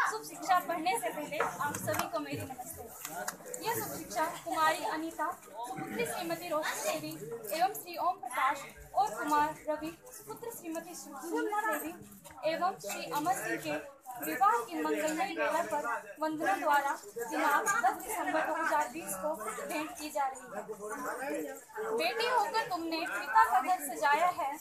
शुभ शिक्षा पढ़ने से पहले आप सभी को मेरी नमस्ते। यह शुभ शिक्षा कुमारी अनीता, सुपुत्री श्रीमती रोशनी देवी एवं श्री ओम प्रकाश और कुमार रवि, सुपुत्र श्रीमती सुषमा देवी एवं श्री अमर सिंह के विवाह की मंगलमयी बेला पर वंदना द्वारा दिनांक 10 दिसंबर 2020 को भेंट की जा रही है। बेटी होकर तुमने पिता का घर सजाया है,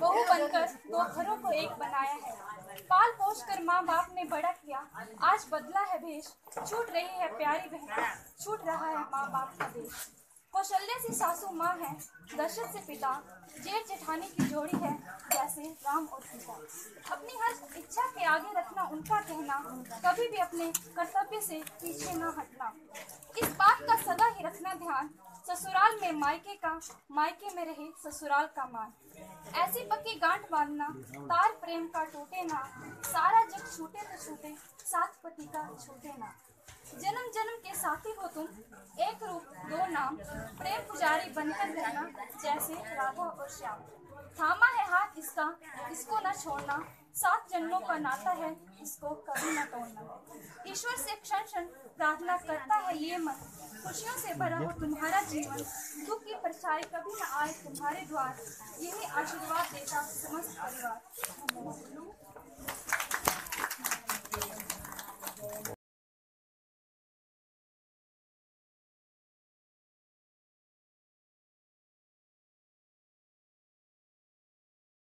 बहू बनकर दो घरों को एक बनाया है। पाल पोष कर माँ बाप ने बड़ा किया, आज बदला है भेष, छूट रही है प्यारी बहन, छूट रहा है माँ बाप का देश। कौशल्या से सासू माँ है, दशरथ से पिता, जेठ जेठानी की जोड़ी है जैसे राम और सीता। अपनी हर इच्छा के आगे रखना उनका कहना, कभी भी अपने कर्तव्य से पीछे न हटना, इस बात का सदा ही रखना ध्यान। ससुराल में मायके का, मायके में रहे ससुराल का मान। ऐसी पक्की गांठ बांधना, तार प्रेम का टूटे ना, सारा जग छूटे तो छूटे, साथ पति का छूटे ना। जन्म जन्म के साथी हो तुम, एक रूप दो नाम, प्रेम पुजारी बनकर रहना जैसे राधा और श्याम। थामा है हाथ इसका, इसको न छोड़ना, 7 जन्मों का नाता है, इसको कभी न तोड़ना। ईश्वर से क्षण क्षण प्रार्थना करता है ये मन, खुशियों से भरा हो तुम्हारा जीवन, दुख की परछाई कभी न आए तुम्हारे द्वार, यही आशीर्वाद देता समस्त परिवार।